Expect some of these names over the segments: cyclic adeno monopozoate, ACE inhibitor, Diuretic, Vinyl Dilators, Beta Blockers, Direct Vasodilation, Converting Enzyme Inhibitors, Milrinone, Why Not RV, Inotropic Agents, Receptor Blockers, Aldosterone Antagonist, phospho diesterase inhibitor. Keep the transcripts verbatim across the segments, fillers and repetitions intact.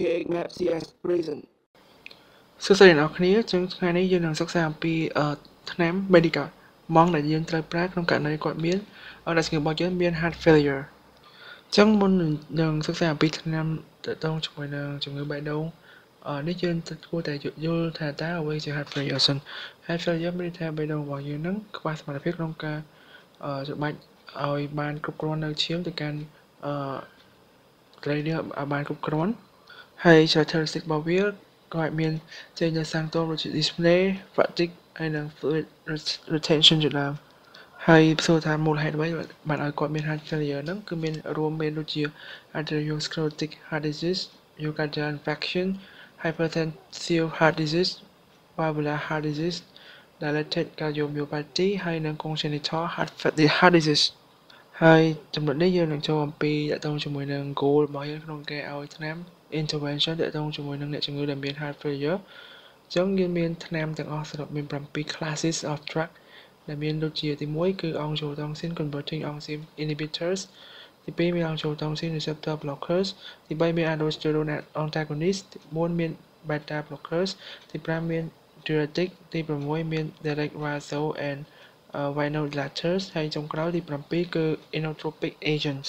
គេង map CS prison សួស្តីអ្នកគ្នាជំថ្ងៃនេះយើងនឹងសិក្សាអំពីថ្នាំ medical ម៉ងដែលយើងត្រូវប្រើក្នុងករណីគាត់មានដែលស្ងៀមរបស់យើងមាន heart failure អញ្ចឹងមុននឹងសិក្សាអំពីថ្នាំទៅតងជាមួយនឹងជំងឺបេះដូងនេះយើងគួរតែយល់ថាតើអ្វីជា heart failure សិន heart failure មានន័យថាបេះដូងរបស់យើងនឹងខ្វះសមត្ថភាពក្នុងការច្បាច់ឲ្យបានគ្រប់គ្រាន់នៅឈាមទៅកាន់អឺក្រៃនេះឲ្យបានគ្រប់គ្រាន់ហើយ characteristic របស់វាក៏អាចមាន change សាំងតូចដូចជា display fatigue ហើយនិង fluid retention ជាដើមហើយសួរថាមូលហេតុអ្វីបានឲ្យគាត់មាន heart failure ហ្នឹងគឺមានរួមមានដូចជា atherosclerotic heart disease myocardial infarction hypertensive heart disease valvular heart disease dilated cardiomyopathy ហើយនិង congenital heart heart disease ហើយចំណុចនេះយើងនឹងចូលអំពីតកតងជាមួយនឹង goal របស់យើងក្នុងការឲ្យឆ្នាំ intervention តកតងជាមួយនឹងអ្នកជំងឺដែលមាន heart failure អញ្ចឹងយើងមានឆ្នាំទាំងអស់សរុបមានseven classes of drug ដែលមានដូចជាទីoneគឺ angiotensin converting enzyme inhibitors ទីtwoមាន angiotensin receptor blockers ទីthreeមាន aldosterone antagonist ទីfourមាន beta blockers ទីfiveមានDiuretic ទីsixមាន Direct Vasodilation and Vinyl Dilators ហើយចុងក្រោយទីsevenគឺ Inotropic Agents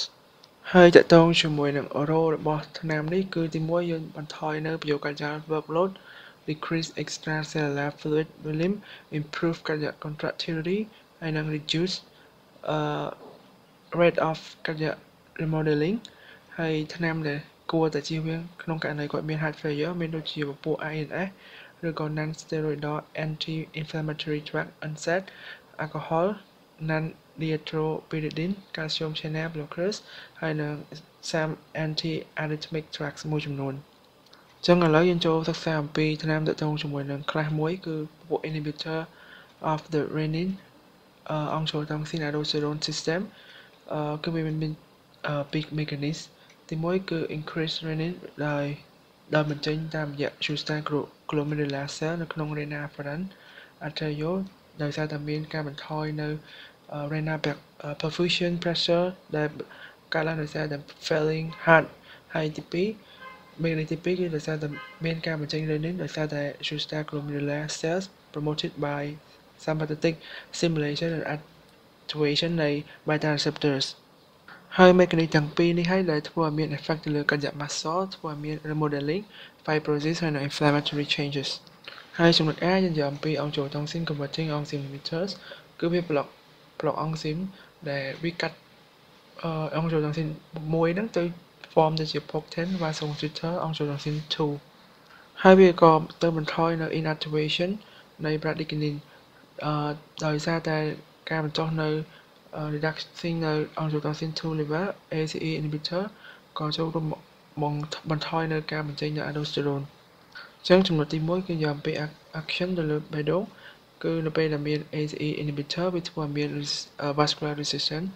ហើយតកតងជាមួយនឹង oral របស់ថ្នាំនេះគឺទីoneយើងបន្ថយនៅ Biochemical workload decrease extracellular fluid volume improve cardiac contractility ហើយនឹង reduce uh, rate of cardiac remodeling ហើយថ្នាំដែលគួរតែជៀសវាងក្នុងករណីគាត់មាន heart failure មានដូចជាពពុះ INSឬក៏ non steroidal anti inflammatory drug NSAID alcohol non dihydropyridine calcium channel blockers ហើយនិង some anti arrhythmic drugs មួយចំនួនអញ្ចឹងឥឡូវយើងចូលសិក្សាអំពីថ្នាំទាក់ទងជាមួយនឹង class oneគឺពួក inhibitor of the renin uh, angiotensin aldosterone system គឺវាមាន big mechanism ទីoneគឺ increase renin ដោយដែលបញ្ចេញតាមរយៈ Schuster glomerular cell នៅក្នុង renin afferent arteriole ដោយសារតែមានការបន្ថយនៅ renin perfusion pressure ដែលកើតឡើងដោយសារតែ failing heart ហើយទីtwoមានទីtwoគឺដោយសារតែមានការបញ្ចេញ renin ដោយសារតែ Schuster glomerular cells promoted by sympathetic stimulation and activation នៃ beta receptorsហើយមេកានិកទាំងពីរនេះហើយដែលធ្វើឲ្យមាន effect ទៅលើកញ្ចក់ muscle ធ្វើឲ្យមាន remodeling fibrosis ហើយនិង inflammatory changes ហើយចំណុច A យើងនិយាយអំពី angiotensin converting enzyme inhibitors គឺវា block block enzyme ដែលវាកាត់ angiotensin oneហ្នឹងទៅ form ទៅជា potent vasoconstrictor angiotensin two ហើយវាក៏ទៅបន្ថយនៅ inactivation នៃ bradykinin ដោយសារតែការបញ្ចុះនៅreduction នៅ angiotensin two level ACE inhibitor ក៏ចូលរួមបន្ថយនៅការបញ្ចេញនៅ aldosterone អញ្ចឹងចំណុចទីoneគឺយើងអំពី action ទៅលើបេះដូងគឺនៅពេលដែលមាន ACE inhibitor វាធ្វើឲ្យមាន vascular resistance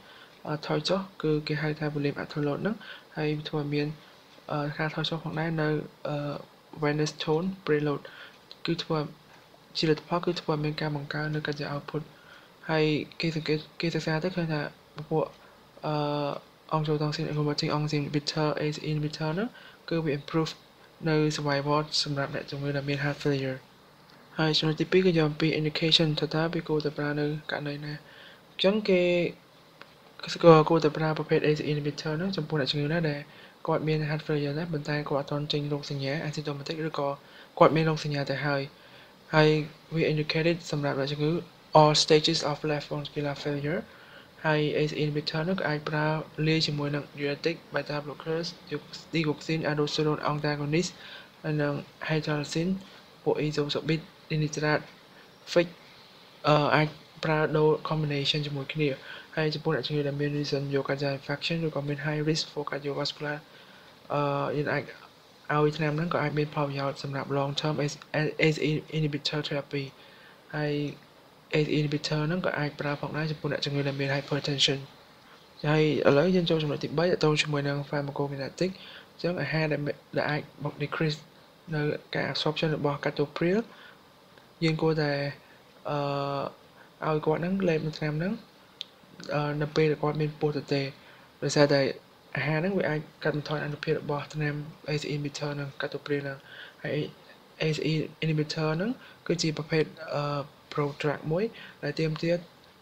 ថយចុះគឺគេហៅថា volume atherosclerotic ហ្នឹងហើយធ្វើឲ្យមានការថយចុះផងដែរនៅ venous tone preload គឺធ្វើជាលទ្ធផលគឺធ្វើឲ្យមានការបង្កើននៅកញ្ចក់ outputហើយគេសង្កេតគេសិក្សាទៅឃើញថាពួកអឺ angiotensin converting enzyme inhibitor ACE inhibitor នោះគឺវា improve នៅ survival សម្រាប់អ្នកជំងឺដែលមាន heart failure ហើយចំណុចទីtwoគឺយើងអំពី indication ថាតើវាគួរតែប្រើនៅករណីណាអញ្ចឹងគេក៏គួរតែប្រើប្រភេទ ACE inhibitor នោះចំពោះអ្នកជំងឺណាដែលគាត់មាន heart failure ដែរប៉ុន្តែគាត់អត់ទាន់ចេញរោគសញ្ញា asymptomatic ឬក៏គាត់មានរោគសញ្ញាទៅហើយហើយវា indicated សម្រាប់អ្នកជំងឺall stages of left ventricular failure ហើយ ACE inhibitor នោះក៏អាចប្រើលាយជាមួយនឹង diuretic beta blockers digoxin aldosterone antagonist និង hydralazine ពួក isosorbit dinitrate fix អឺអាចប្រើដូរ combination ជាមួយគ្នាហើយចំពោះអ្នកជំងឺដែលមាន reason myocardial infarction ឬក៏មាន high risk for cardiovascular អឺយើងអាចឲ្យថ្នាំហ្នឹងក៏អាចមានផលប្រយោជន៍សម្រាប់ long term ACE inhibitor therapy ហើយACE inhibitor ហ្នឹងក៏អាចប្រើផងដែរចំពោះអ្នកជំងឺដែលមាន hypertension ហើយឥឡូវយើងចូលចំណុចទីthreeតទៅជាមួយនឹង pharmacokinetic អញ្ចឹងអាហារដែលអាច decrease នៅការ absorption របស់ captopril យើងគួរតែអឺឲ្យគាត់ហ្នឹងលេបមួយឆ្នាំហ្នឹងនៅពេលគាត់មានពោះទទេដោយសារតែ អាហារ ហ្នឹង វាអាចកាត់បន្ថយអនុភាពរបស់ ថ្នាំ ACE inhibitor និងកាតូព្រីន ហើយ ACE inhibitor ហ្នឹង គឺជាប្រភេទ prodrug មួយ ដែលទាមទារ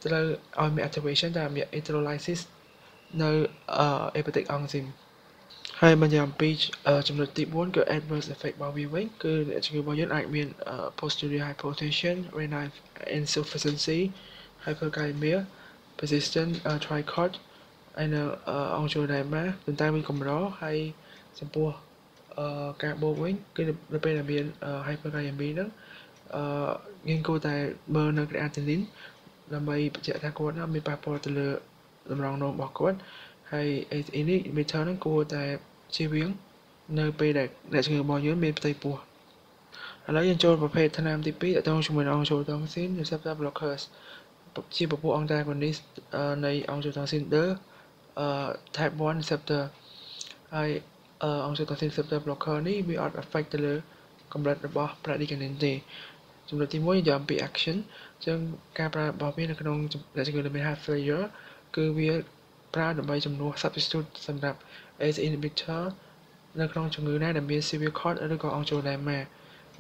ត្រូវឲ្យមាន activation តាមរយៈ electrolysis នៅ hepatic enzyme ហើយបញ្ហាអំពីចំណុចទី four គឺ adverse effect របស់វាវិញ គឺអ្នកជំងឺរបស់យើងអាចមាន posterior hypotension renal insufficiency hyperkalemia persistent trichot ឯនៅអង្គជូរដែរមកប៉ុន្តែមានកម្រហើយចំពោះការបូកវិញគឺនៅពេលដែលមាន hyperkalemia ហ្នឹងយើងគួរតែមើលនៅ creatinine ដើម្បីបញ្ជាក់ថាគាត់មានប៉ះពាល់ទៅលើតម្រងនោមរបស់គាត់ហើយ ACE inhibitor ហ្នឹងគួរតែជៀសវាងនៅពេលដែលអ្នកជំងឺរបស់យើងមានផ្ទៃពោះឥឡូវយើងចូលប្រភេទថ្នាំទី 2 តទៅជាមួយអង្គជូរតង់ស៊ីន Receptor Blockers ជាប្រភព antagonist នៃអង្គជូរតង់ស៊ីន Uh, type one receptor ហើយ អង្គជូរតង់ស៊ីន receptor blocker នេះវាអត់ affect ទៅលើកម្រិតរបស់ bradykinin ទេចំណុចទី one យើងអំពី action អញ្ចឹងការប្រើរបស់វានៅក្នុងដែលគេហៅ heart failure គឺវាប្រើដើម្បីជំនួស substitute សម្រាប់ ACE inhibitor នៅក្នុងជំងឺណាដែលមាន severe cot ឬក៏ angioedema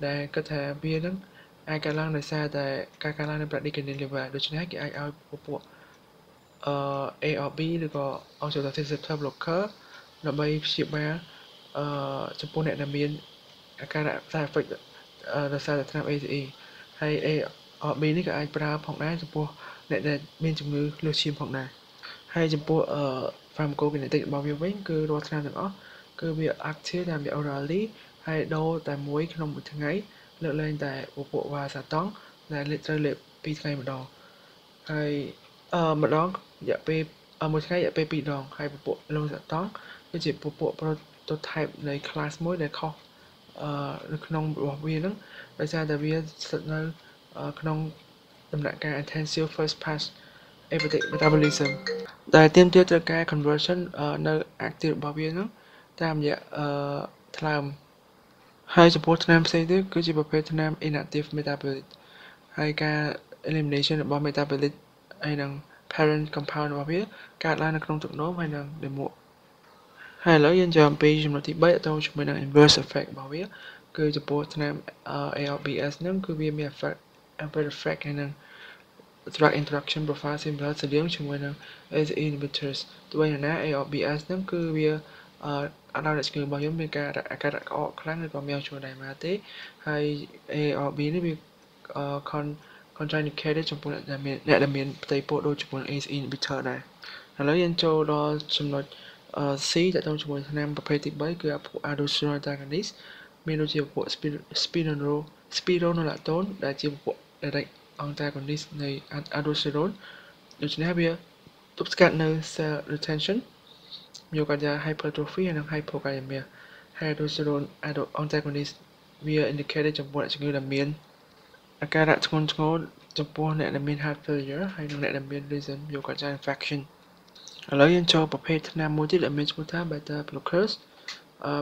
ដែលគិតថាវានឹងអាចកើតឡើងដោយសារតែការកើនឡើងនៃ bradykinin level ដូច្នេះគេអាចឲ្យពពួក Uh, A or B ឬក៏ Aldosterone Receptor Blocker ដើម្បីព្យាបាលចំពោះអ្នកដែលមានអាការៈផ្សេងៗដោយសារតែថ្នាំ ACE ហើយ A or B នេះក៏អាចប្រើផងដែរចំពោះអ្នកដែលមានជំងឺលើសឈាមផងដែរហើយចំពោះ pharmacokinetic របស់វាវិញគឺរាល់ថ្នាំទាំងអស់គឺវា active តាម orally ហើយដូរតែមួយក្នុងមួយថ្ងៃលើកលែងតែពពួកវ៉ាសាតង់ដែលលេបត្រូវលេបពីរថ្ងៃម្ដងហើយម្ដង រយៈពេលមួយថ្ងៃរយៈពេលពីរដងហើយពពួកលូសាតង់គឺជាពពួក prototype នៃ class មួយដែលខុសនៅក្នុងរបស់វាហ្នឹងដោយសារតែវាស្ថិតនៅក្នុងដំណាក់កាល intensive first pass hepatic metabolism ដែលទាមទារត្រូវការ conversion នៅ active របស់វាហ្នឹងតាមរយៈថ្លើមហើយចំពោះថ្នាំផ្សេងទៀតគឺជាប្រភេទថ្នាំ inactive metabolite ហើយការ elimination របស់ metabolite ឯហ្នឹង parent compound របស់វាកើតឡើងនៅក្នុងទឹកនោមហើយនៅលើមុខហើយឥឡូវយើងចាំពីចំណុចទី three តទៅជាមួយនឹង inverse effect របស់វាគឺចំពោះថ្នាំ ALBS ហ្នឹងគឺវាមាន effect adverse effect ហ្នឹង drug interaction profile similar ទៅជាមួយនឹង ACE inhibitors ទោះយ៉ាងណា ALBS ហ្នឹងគឺវាអត់ដល់អ្នកជំងឺរបស់យើងមានការអាការៈក្អកខ្លាំងឬក៏មានជូរដែរមកទេហើយ ALB នេះវា contraindicated ចំពោះអ្នកដែលមានផ្ទៃពោះដូចជាមួយ ACE inhibitor ដែរឥឡូវយើងចូលដល់ចំណុច C តទៅជាមួយថ្នាំប្រភេទទី three គឺ Aldosterone Antagonist មានដូចជាពពួក spironolactone ដែលជាពពួក Direct Antagonist នៃ Aldosterone ដូច្នេះវាទប់ស្កាត់នៅ cell retention myocardial hypertrophy និង hypokalemia ហើយ Aldosterone Antagonist វា indicated ចំពោះអ្នកជំងឺដែលមាន អាការៈធ្ងន់ធ្ងរចំពោះអ្នកដែលមាន heart failure ហើយនិងអ្នកដែលមាន reason myocardial infarction ឥឡូវយើងចូលប្រភេទថ្នាំមួយទៀតដែលមានឈ្មោះថា beta blockers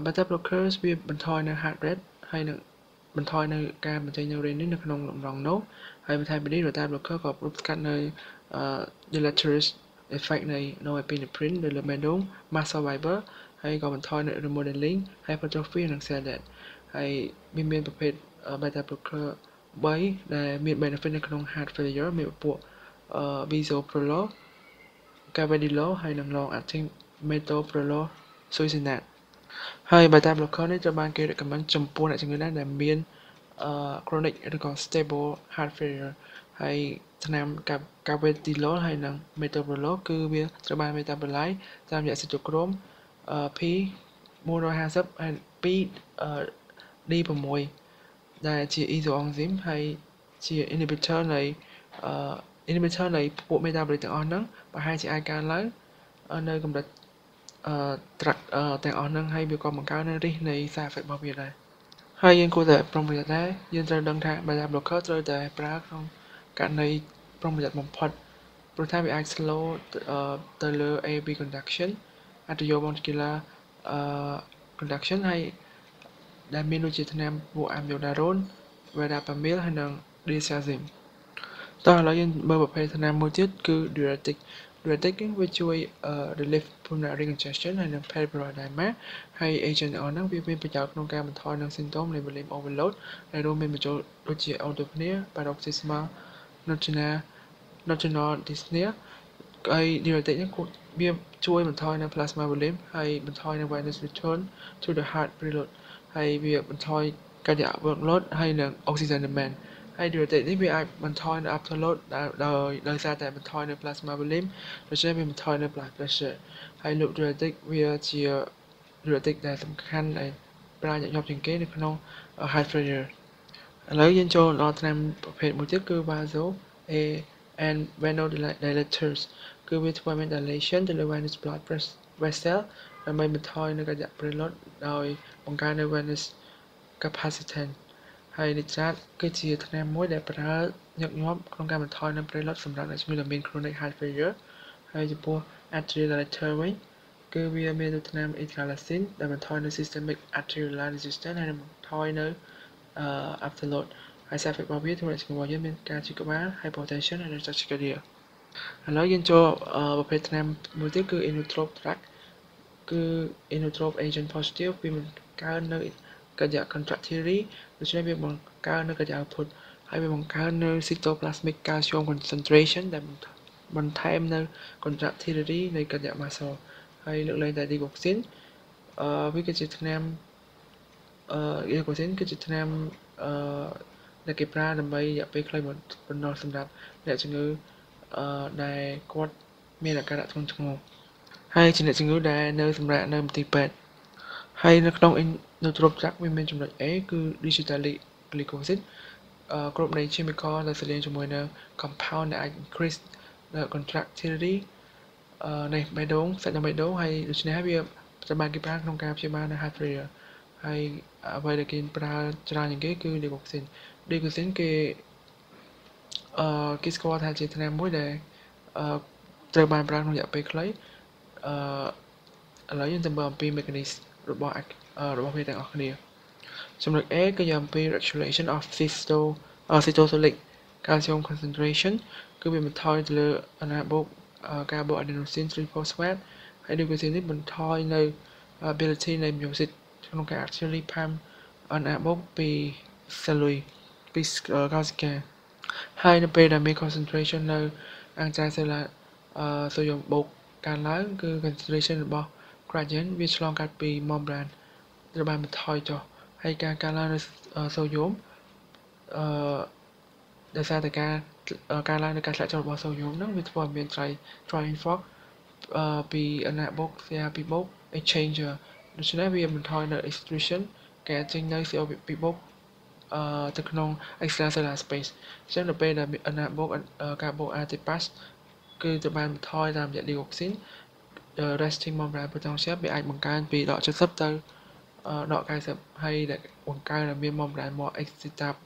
beta blockers វាបន្ថយនៅ heart rate ហើយនិងបន្ថយនៅការបញ្ចេញ renin នៅក្នុងលំងនោះហើយបន្ថែមពីនេះ beta blocker ក៏ទប់ស្កាត់នៅ deleterious effect នៃ norepinephrine នៅលើ meninge muscle fiber ហើយក៏បន្ថយនៅ remodeling hypertrophy និង cell death ហើយមានប្រភេទ beta blocker 3 ដែលមាន benefit នៅក្នុង heart failure មានពពួក bisoprolol carvedilol ហើយនិង long acting metoprolol succinate ហើយ beta blocker នេះត្រូវបានគេ recommend ចំពោះអ្នកជំងឺណាដែលមាន chronic ឬក៏ stable heart failure ហើយថ្នាំ carvedilol ហើយនិង metoprolol គឺវាត្រូវបាន metabolize តាមរយៈ cytochrome P four fifty ហើយ two D six ដែលជា isoenzyme ហើយជា inhibitor នៃ inhibitor នៃពួក metabolite ទាំងអស់ហ្នឹងប្រហែលជាអាចកើនឡើងនៅកម្រិត tract ទាំងអស់ហ្នឹងហើយវាក៏បង្កើននៅរិះនៃ side effect របស់វាដែរហើយយើងគួរតែប្រុងប្រយ័ត្នដែរយើងត្រូវដឹងថា beta blocker ត្រូវតែប្រើក្នុងករណីប្រុងប្រយ័ត្នបំផុតព្រោះថាវាអាច slow ទៅលើ A B conduction អត្តយោបនគីឡា conduction ហើយ ដែលមានដូចជាថ្នាំពួកអាមីលដារ៉ូន វ៉េដាប៉ាមីល ហើយនិង ឌីសាស៊ីម តោះឥឡូវយើងមើលប្រភេទថ្នាំមួយទៀតគឺ Diuretic Diuretic willជួយ relieve pulmonary congestion ហើយនិង paralysis ហើយ agent ហ្នឹងវាមានប្រយោជន៍ក្នុងការបន្ថយនៅ symptom នៃ volume overload ដែលរួមមានបញ្ចូលដូចជា autopnea paroxysmal nocturnal dyspnea ហើយ diuretic ហ្នឹងវាជួយបន្ថយនៅ plasma volume ហើយបន្ថយនៅ venous return to the heart preload ហើយវាបន្ថយ cardiac workload ហើយនិង oxygen demand ហើយdiuretic នេះវាអាចបន្ថយនៅ afterload ដោយដោយសារតែបន្ថយនៅ plasma volume ដូច្នេះវាបន្ថយនៅ blood pressure ហើយ diuretic វាជា diuretic ដែលសំខាន់ដែលប្រើញឹកញាប់ជាងគេនៅក្នុង heart failure ឥឡូវយើងចូលដល់ថ្នាំប្រភេទមួយទៀតគឺ vaso and vinyl dilators គឺវាធ្វើឲ្យមាន dilation ទៅលើ venous blood vessel ដើម្បីបន្ថយនៅ cardiac preload ដោយបង្កើននៅ venous capacitance ហើយនេះគឺជាថ្នាំមួយដែលប្រើញឹកញាប់ក្នុងការបន្ថយនៅ preload សម្រាប់អ្នកជំងឺដែលមាន chronic heart failure ហើយចំពោះ arterial dilator វិញគឺវាមានថ្នាំ etrasilin ដែលបន្ថយនៅ systemic arterial resistance ហើយបន្ថយនៅ afterload ហើយសារៈរបស់វាធ្វើឲ្យអ្នកជំងឺរបស់យើងមានការឈឺក្បាល hypotension និង tachycardia ឥឡូវយើងចូលប្រភេទថ្នាំមួយទៀតគឺ inotropic drug គឺ inotropic agent positive វាបង្កើននៅ cardiac contractility ដូច្នេះវាបង្កើននៅ cardiac output ហើយវាបង្កើននៅ cytoplasmic calcium concentration ដែលបន្ថែមនៅ contractility នៃ cardiac muscle ហើយលើកលែងតែ digoxin អឺវាគឺជាថ្នាំអឺ ហើយនៅក្នុង Inotropic វាមានចំណុច A គឺ digital glycosid គ្រប់នៃ chemical ដែលស្រៀងជាមួយនៅ compound ដែលអាច increase the contractility នៃបេះដូងសាច់ដុំបេះដូងហើយដូច្នេះវាត្រូវបានគេប្រើក្នុងការព្យាបាលនៅ heart failure ហើយអ្វីដែលគេប្រើច្រើនជាងគេគឺ digoxin digoxin គេ គេស្គាល់ថាជាថ្នាំមួយដែលត្រូវបានប្រើក្នុងរយៈពេលខ្លី ឥឡូវយើងទៅមើលអំពី mechanism របស់របស់វាទាំងអស់គ្នាចំណុច A គឺអំពី regulation of cysto cytosolic calcium concentration គឺវាបន្ថយទៅលើ anabolic carboadenosine three phosphate ហើយនេះវាបន្ថយនៅ ability នៃ mucus ក្នុងការ actually pump anabolic ពី cellule ពី calcium ហើយនៅពេលដែលមាន concentration នៅ anticellular sodium bulk កើនឡើងគឺ concentration របស់ gradient វាឆ្លងកាត់ពី membrane ត្រូវបានបន្ថយចុះហើយការកើនឡើងនៅសូដ្យូម អឺ ដោយសារតែការកើនឡើងនៃការឆ្លាក់ចុះរបស់សូដ្យូម ហ្នឹងវាធ្វើឲ្យមាន trine fork ពី anabolic ពី exchanger ដូច្នេះវាបន្ថយនៅ excretion ការចេញនៅ C O two ទៅក្នុង extracellular space ចឹងនៅពេលដែល anabolic carbo atypase គឺត្រូវបានបន្ថយតាមរយៈ digoxin the resting membrane potential វាអាចបង្កើនពីដក seventy ទៅដក ninety ហើយដែលបង្កើនឲ្យមាន membrane more excitable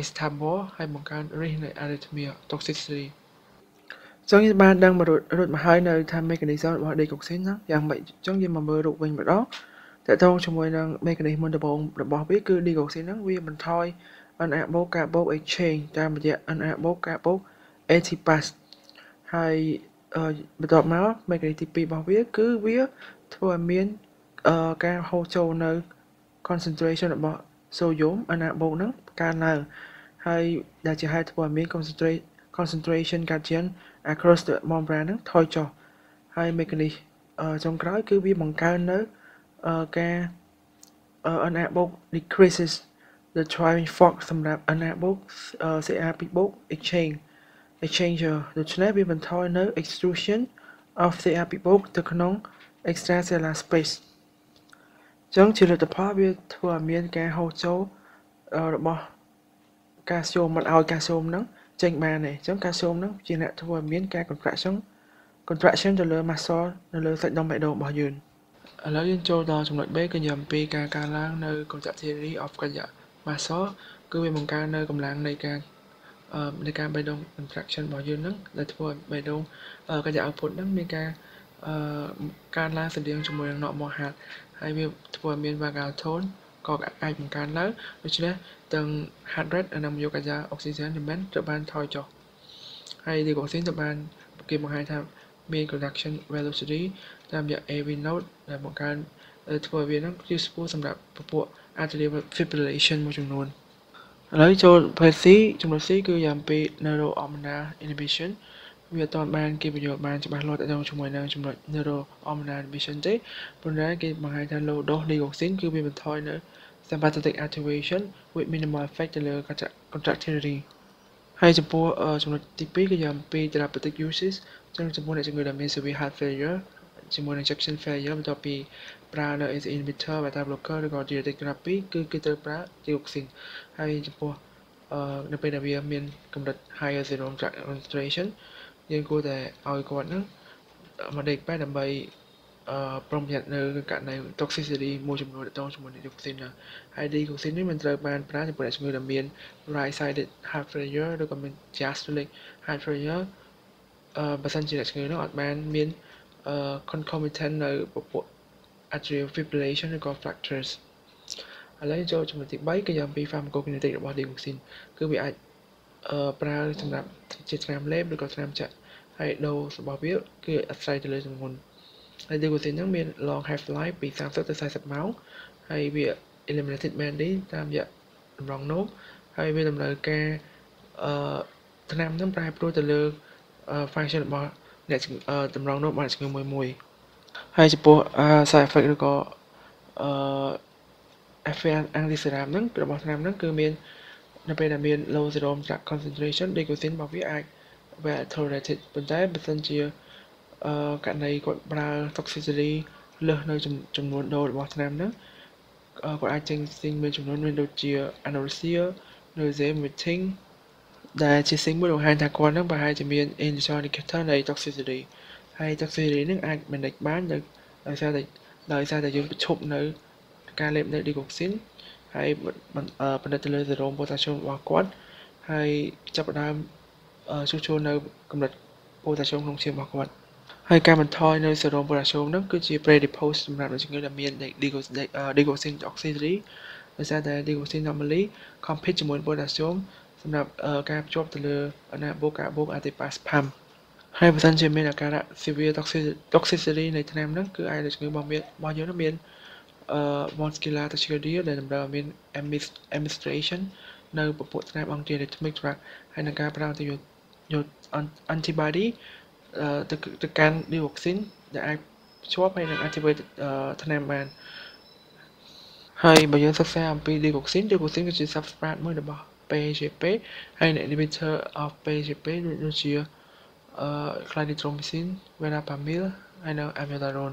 excitable ហើយបង្កើនរិះនៃ arrhythmia toxicity ចឹងយើងបានដឹងមករត់មកហើយនៅថា mechanism របស់ digoxin ហ្នឹងយ៉ាងម៉េចចឹងយើងមកមើលរូបវិញម្ដងតើតោងជាមួយនឹង mechanism មុនដំបូងរបស់វាគឺ digoxin ហ្នឹងវាបន្ថយ anabolic carbo exchange តាមរយៈ anabolic carbo atypase ហើយ បន្ទាប់មក mechanism ទី two របស់វាគឺវាធ្វើឲ្យមានការហូរចូលនៅ concentration របស់ sodium anabolic ហ្នឹងកើនឡើងហើយដែលជាហេតុធ្វើឲ្យមាន concentration gradient across the membrane ហ្នឹងថយចុះហើយ mechanism ចុងក្រោយគឺវាបង្កើននៅ ការ anabolic decreases the driving force សម្រាប់ anabolic ซี อาร์ ทู exchange exchanger ដូច្នេះវាបន្ថយនៅ extrusion of C R two ទៅក្នុង extracellular space ចឹងជាលទ្ធផលវាធ្វើឲ្យមានការហូរចូលរបស់ calcium មកឲ្យ calcium ហ្នឹងចេញបានទេចឹង calcium ហ្នឹងជាអ្នកធ្វើឲ្យមានការ contraction contraction ទៅលើ muscle នៅលើសាច់ដុំបេះដូងរបស់យើងឥឡូវយើងចូលដល់ចំណុច B គឺនិយាយអំពីការកើនឡើងនៅ contractility of cardiac muscle គឺវាបង្កើននៅកម្លាំងនៃការ នៃការបេះដូង contraction របស់យើងហ្នឹងដែលធ្វើឲ្យបេះដូងកាយ output ហ្នឹងមានការកើនឡើងស្រដៀងជាមួយនឹង normal heart ហើយវាធ្វើឲ្យមាន vagal tone ក៏អាចបង្កើនឡើងដូច្នេះទាំង heart rate និងកាយ oxygen demand ត្រូវបានថយចុះហើយ digoxin ត្រូវបានគេបង្ហាញថា mean reduction velocity ตามอย่าง เอ วี note ในบางการทัวร์เวียนนั้นที่สูงสำหรับประพวก arterial fibrillation มากจำนวนแล้วโจนเพลซีจำนวนซีคือยามปี neurohormonal inhibition เวียตอนบานกินประโยชน์บานจะบานลดแต่ต้องช่วยนางจำนวน neurohormonal inhibition ที่บนนั้นกินบางไฮทันโลดดีกว่าสิ่งคือเป็นบรรทอยเนอ sympathetic activation with minimal effect เรื่องการจัด contractility ให้จำพวกจำนวนที่ปีคือยามปี therapeutic uses จำนวนจำพวกในจำนวนมี severe heart failureจำนวน injection failure เป็นต่อปีปลาเนอ เอ ซี inhibitor Beta Blocker หรือก็ Direct therapy คือคือตัวปลาที่อุกซินให้จำพวกเอ่อในเป็นเบียร์มีกำหนด higher serum concentration ยังกูแต่เอาอีกคนนึงมาเด็กไปทำใบเอ่อปรุงยัดเนอการใน toxicity มูจำนวนต้องจำนวนอุกซินนะให้ดีอุกซินนี่มันจะเป็นปลาจำพวกในจำนวนเบียร์ right sided heart failure หรือก็เป็น just like heart failure เอ่อประสันจีนจำนวนต้องอัดแมนมีconcomitant ในประพวก arterial fibrillation หรือ fractures อะไรที่จะจำนวนที่ใบก็ยังมี pharmacokinetic ระบบดีของซินคือวิอาจปลาสำหรับจิตแรมเล็บหรือก็แรมจะให้โดสบอบวิวคืออัตราเจริญจำนวนในดีของซินต้องมี long half life ปีสามสิบถึงสี่สิบเมาส์ให้วิ eliminated man ได้ตามอย่างรองโน้ตให้วิดำเนินการแรมต้องปลายโปรตีนเลือก function ระบบเนี่ยจำลองโน้ตมาจากเงือกมวยๆให้จะพวกสายไฟหรือก็เอ่อเอฟเฟกต์อังกฤษรามนั่งกระบอกรามนั่งคือเมนนับเป็นเมน low serum จาก concentration ดีกว่าซินบอกวิไอแวร์โทเรติตเป็นได้เป็นสัญญาเอ่อการในกดปลา toxicity เลือกในจำนวนโดดบอกรามนั่งเอ่อกดไอเจนซิงเป็นจำนวนเมนโดเจีย anorexia โดยเจมเวททิงได้ชีสิ่งบนหัวหางตะกอนนั่งไปให้จะมี enzyme inhibitor ใน toxicity ให้ toxicity นั่งอาจเป็นเด็กบ้านหรือหรือซาแต่หรือซาแต่ยืนประชุมในการเล็บในดีกว่าซินให้มันเอ่อเป็นเด็กเลยจะโดนโพแทสเซียมวากอนให้จับได้เอ่อช่วยๆในกำหนดโพแทสเซียมลงเชียมวากอนให้การบรรทอยในจะโดนโพแทสเซียมนั่นคือจี predisposed สำหรับในช่วงเดือนมีนในดีกว่าเอ่อดีกว่าซิน toxicity หรือซาแต่ดีกว่าซิน normally compete จำนวนโพแทสเซียมสำหรับการประชุมตะเลอนาโบกาโบกอาติปัสพัมให้ประชันเชมินอาการะซีเวียท็อกซิซิตี้ในทนามนั่นคือไอเด็กเงือบเมียนบอลเยอะนักเมียนเอ่อบอลสกิลาตัชเกอร์ดี้ในลำดับเมียนแอมบิสแอมบิสเตรชั่นในประปวดทนามอังเดียในทมิกรักให้นักการประดับจะหยุดหยุดอันติบอดีเอ่อตะตะการดีวัคซินแต่ไอชอบให้นักอันติบอดีเอ่อทนามมันให้บอลเยอะสักแซมปีดีวัคซินดีวัคซินก็จะซับสปาร์ตเมื่อเดบอพี จี พี ให้ใน inhibitor of พี จี พี ด้วยเชื้อเอ่อคลานิโทรมิซินเวลาปามิลให้ในอะมิลาโรน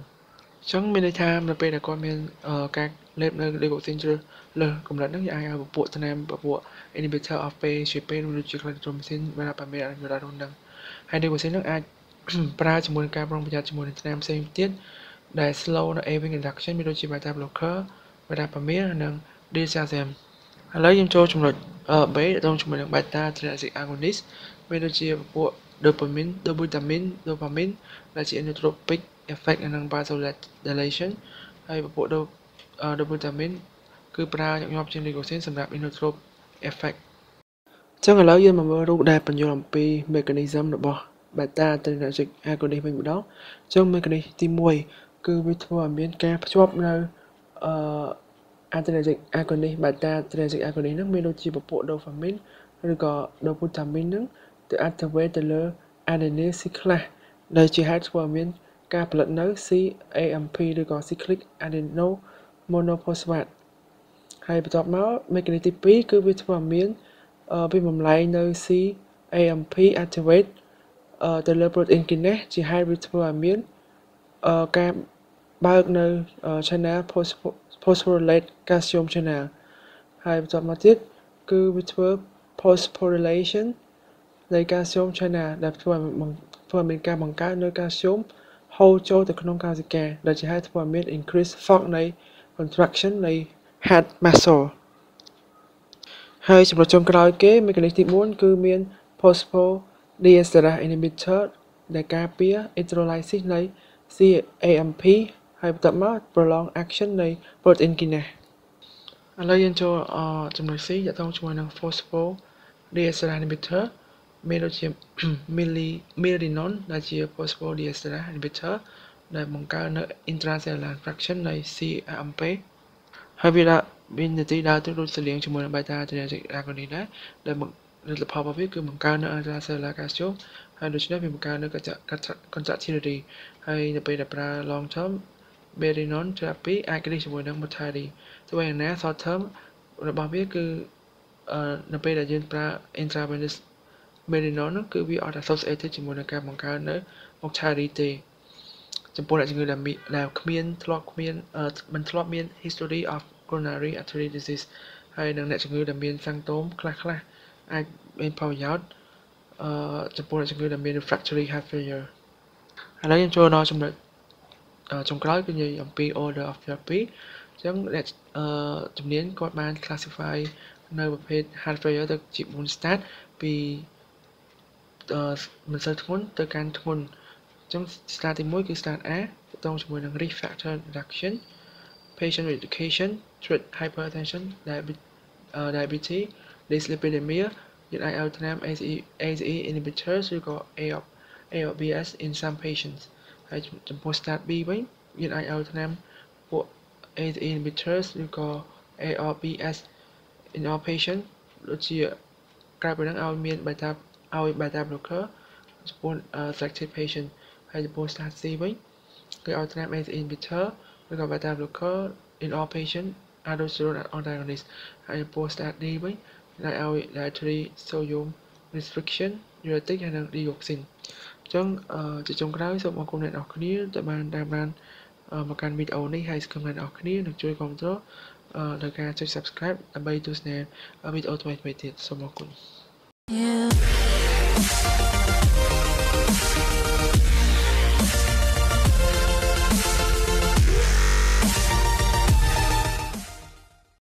ช่างมีในทามในเป็นก้อนเป็นเอ่อการเล็บในเด็กซินเจอเลยกำลังนักยาเอาปวดทนายปวด inhibitor of พี จี พี ด้วยเชื้อคลานิโทรมิซินเวลาปามิลอะมิลาโรนดังให้เด็กซินนักอาจปราจมูกการปรองประหยัดจมูกในทนายเซมิเตียนได้ slow ใน aving induction มีด้วยเชื้อ beta blocker เวลาปามิลดัง diazem แล้วยิ่งโจจำนวนเอ่อเบต้าต้องจำเป็นเรื่อง Beta Diuretic Agonist ไม่ได้เชื่อพวกโดปามินโดบูตามินโดพามินและเชื่อ Inotropic Effect ในเรื่อง Vinyl Dilators ให้พวกโดเอ่อโดบูตามินคือปลาอย่างยอมเชื่อในกลุ่มเส้นสำหรับ Inotropic Effect จังหวะแล้วยืนมาเมื่อรูปได้เป็นยอมปี Mechanism หรือเปล่า Beta Diuretic Agonist เป็นแบบนั้นจัง Mechanism ที่มวยคือวิธีว่ามีการประชุมในเอ่ออันตรายจากอาการนี้บาดตาอันตรายจากอาการนี้นั่งมีโรจีปปวดโดฟามินหรือก็โดพุทามินนั่งแต่อัตเวตเลออันนี้ซิคลาโดยจีฮัตฟามินการผลิตนั้นซีเอ็มพีหรือก็ cyclic adeno monopozoate ให้ประกอบมาเมกานิติปีคือวิตามินเอ่อเป็นมุมไลน์นั้นซีเอ็มพีอัตเวตเอ่อแต่เลอโปรตีนกินเนี่ยจีฮัตวิตามินเอ่อการบางในเอ่อชนะโพสphosphorylate calcium channel ให้ประจบมาทิศคือ with phosphorylation ใน calcium channel ได้ช่วยเพื่อเป็นการบังคับใน calcium hold โจจากขนมกาซิแกโดยจะให้ตัวเม็ด increase force ใน contraction ใน head muscle ให้สำหรับจงกลายเกมเมคานิกที่ม้วนคือมี phospho diesterase inhibitor ในการเปีย electrolysis ใน ซี เอ เอ็ม พีให้ประมาท prolong action ในโปรตีนกินเนี่ยแล้วยังจะจำนวนซีจะต้องช่วยใน phospho diesterase inhibitor Milrinone, là chia phospho diesterase inhibitor, để bằng cao nợ intracellular fraction này C A M P. Hay vì là bên này đã tương đối xử lý cho một beta Diuretic agonist đấy, để bằng được lập hợp với cứ bằng cao nợ intracellular calcium, hay đối với bằng cao nợ contractility, hay là bên là long term Milrinone therapy agonist cho một năm một thời đi. Thứ bảy là short term, là bằng biết cứ là bên là dùng pra intravenous Milrinone cứ vì ở đã associated cho một cái bằng cao nợ mortality. Suppose that you have a history of coronary artery disease, hay that you have a symptom class, I mean, probably out. Suppose that you have a refractory heart failure. And then you know some of the order of therapy. Then let's classify the heart failure to chip one stat, be the one to can't one. Trong start thì cứ start A, trong chúng mình risk factor reduction, patient education, treat hypertension, diabetes, dyslipidemia, những ai alternative A C E inhibitors như có A O B S in some patients. Hay chúng mình start B với những ai alternative của A C E inhibitors như có A O B S in all patients. Đối với các bệnh nhân ao miễn beta ao beta blocker, chúng mình selected patient. Hay the post start C với cái alternative A C E inhibitor với cả beta blocker in all patients, aldosterone antagonist. Hay the post start D với diuretic, dietary sodium restriction, diuretic hay là dioxin. Trong chỉ trong cái đó, chúng ta cùng nhận học kỹ tại bàn đàm bàn mà cần biết ổn định hay cần nhận học kỹ được chui công thức được cả cho subscribe là bây tôi sẽ biết ổn định về tiền. Xin mời cùng.